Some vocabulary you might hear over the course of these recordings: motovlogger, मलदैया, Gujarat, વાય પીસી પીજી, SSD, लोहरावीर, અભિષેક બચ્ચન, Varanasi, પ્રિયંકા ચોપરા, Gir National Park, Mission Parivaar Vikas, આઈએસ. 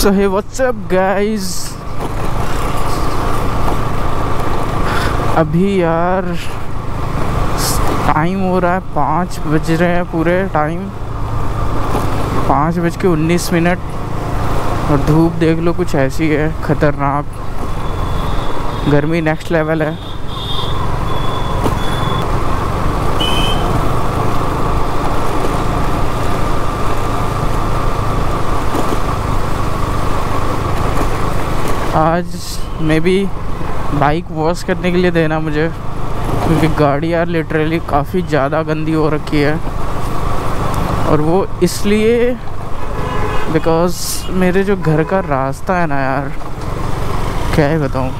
So hey, what's up guys? अभी यार time हो रहा है 5 बज रहे हैं, पूरे टाइम 5:19 और धूप देख लो कुछ ऐसी है खतरनाक, गर्मी नेक्स्ट लेवल है। आज मे बी बाइक वॉश करने के लिए देना मुझे, क्योंकि गाड़ी यार लिटरली काफ़ी ज़्यादा गंदी हो रखी है और वो इसलिए बिकॉज़ मेरे जो घर का रास्ता है ना यार, क्या ही बताऊँ,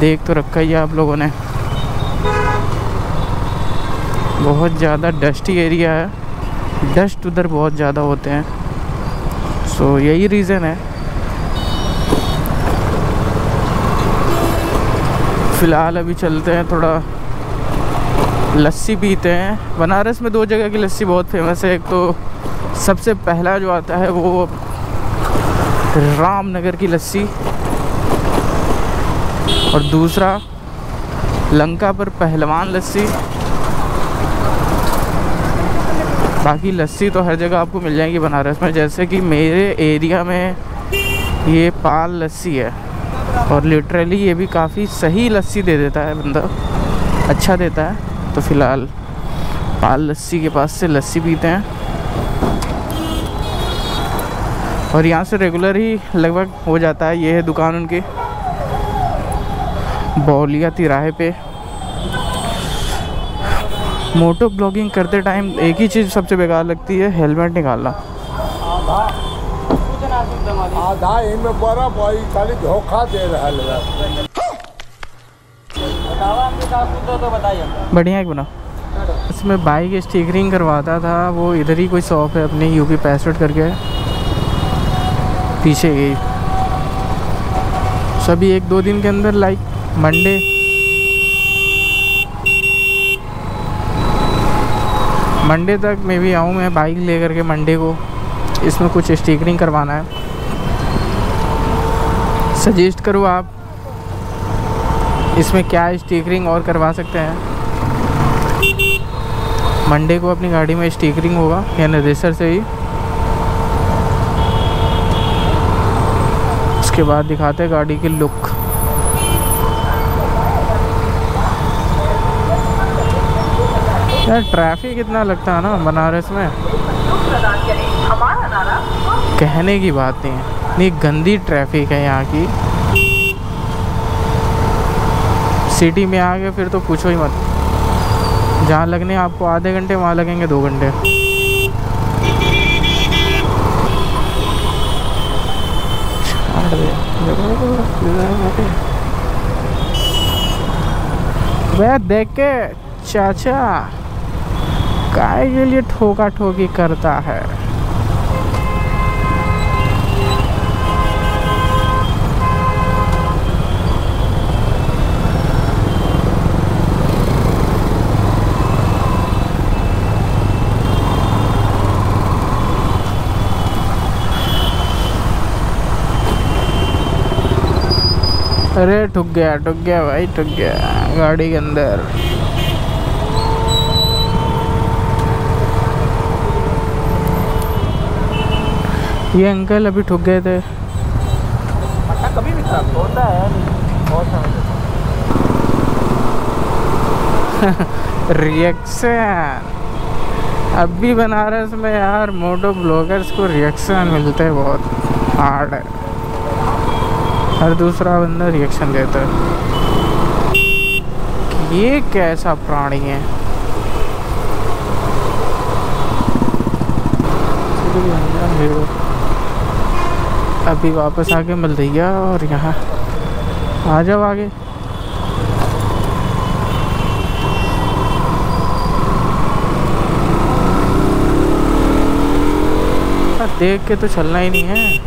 देख तो रखा ही है आप लोगों ने, बहुत ज़्यादा डस्टी एरिया है, डस्ट उधर बहुत ज़्यादा होते हैं। सो यही रीज़न है। फ़िलहाल अभी चलते हैं, थोड़ा लस्सी पीते हैं। बनारस में 2 जगह की लस्सी बहुत फेमस है। एक तो सबसे पहला जो आता है वो रामनगर की लस्सी, और दूसरा लंका पर पहलवान लस्सी। बाकी लस्सी तो हर जगह आपको मिल जाएगी बनारस में, जैसे कि मेरे एरिया में ये पाल लस्सी है और लिटरली ये भी काफ़ी सही लस्सी दे देता है बंदा, अच्छा देता है। तो फिलहाल पाल लस्सी के पास से लस्सी पीते हैं और यहाँ से रेगुलर ही लगभग हो जाता है। ये है दुकान उनकी, बौलिया तिराहे पे। मोटो ब्लॉगिंग करते टाइम एक ही चीज़ सबसे बेकार लगती है, हेलमेट निकालना। आधा में बड़ा भाई खाली धोखा दे रहा है। बढ़िया एक बना, इसमें बाइक स्टिकरिंग करवाता था वो, इधर ही कोई शॉप है अपनी यूपी पैसठ करके, पीछे गई। सो अभी 1-2 दिन के अंदर लाइक मंडे मंडे तक मैं भी आऊँ, मैं बाइक लेकर के मंडे को इसमें कुछ स्टिकरिंग करवाना है। सजेस्ट करो आप इसमें क्या स्टिकरिंग और करवा सकते हैं। मंडे को अपनी गाड़ी में स्टिकरिंग होगा यानी रेसर से ही। उसके बाद दिखाते हैं गाड़ी की लुक। यार ट्रैफिक इतना लगता है ना बनारस में, कहने की बात नहीं है। इतनी गंदी ट्रैफिक है यहाँ की। सिटी में आ गए फिर तो पूछो ही मत, जहाँ लगने आपको आधे घंटे वहाँ लगेंगे 2 घंटे। वह देख के चाचा काय के लिए ठोका ठोकी करता है। अरे ठुक गया भाई, ठुक गया गाड़ी के अंदर। ये अंकल अभी ठुक गए थे। कभी भी खराब होता है बहुत रिएक्शन अभी बनारस में यार मोटो ब्लॉगर्स को रिएक्शन मिलते हैं, बहुत हार्ड है, हर दूसरा बंदा रिएक्शन देता है कि ये कैसा प्राणी है। अभी वापस आके मिल रही और यहाँ आ जाओ आगे। देख के तो चलना ही नहीं है।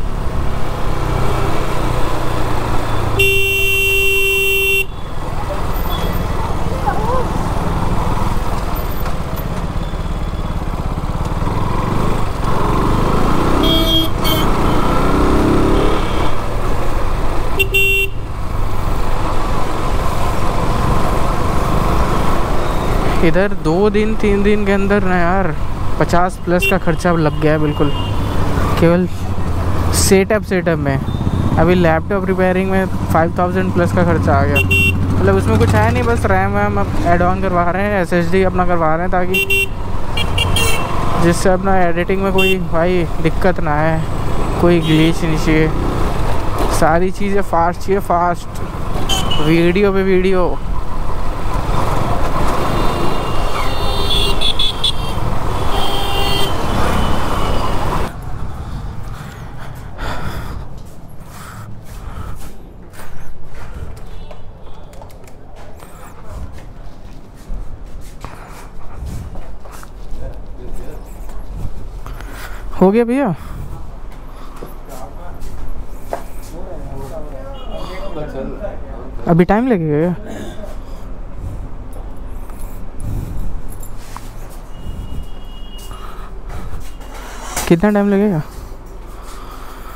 इधर 2 दिन 3 दिन के अंदर ना यार 50+ का खर्चा लग गया है बिल्कुल, केवल सेटअप में। अभी लैपटॉप रिपेयरिंग में 5000+ का खर्चा आ गया। मतलब उसमें कुछ है नहीं, बस रैम वैम अब एड ऑन करवा रहे हैं, SSD अपना करवा रहे हैं ताकि जिससे अपना एडिटिंग में कोई भाई दिक्कत ना आए, कोई ग्लिच नहीं चाहिए, सारी चीज़ें फास्ट चाहिए, फास्ट वीडियो पे वीडियो। हो गया भैया, अभी टाइम लगेगा। कितना टाइम लगेगा?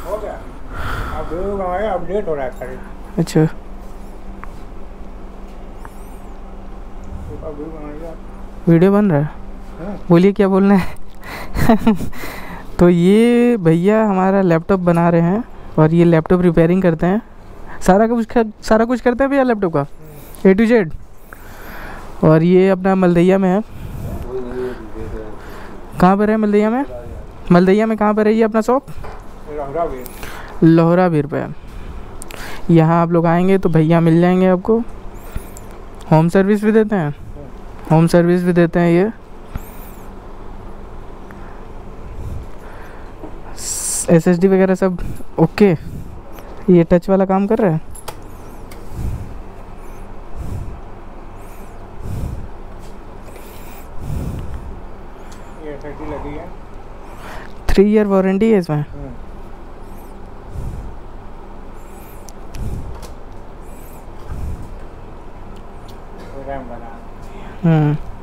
हो गया, अब लेट हो रहा है। अच्छा वीडियो बन रहा है, बोलिए क्या बोलना है। तो ये भैया हमारा लैपटॉप बना रहे हैं और ये लैपटॉप रिपेयरिंग करते हैं, सारा कुछ करते हैं भैया लैपटॉप का A to Z। और ये अपना मलदैया में है। कहाँ पर है मलदैया में? मलदैया में कहाँ पर है ये अपना शॉप? लोहरावीर पे है। यहाँ आप लोग आएंगे तो भैया मिल जाएंगे आपको। होम सर्विस भी देते हैं, होम सर्विस भी देते हैं। ये SSD वगैरह सब ओके। ये टच वाला काम कर रहा है। ये SSD लगी है, 3 ईयर वारंटी है इसमें। रैम बना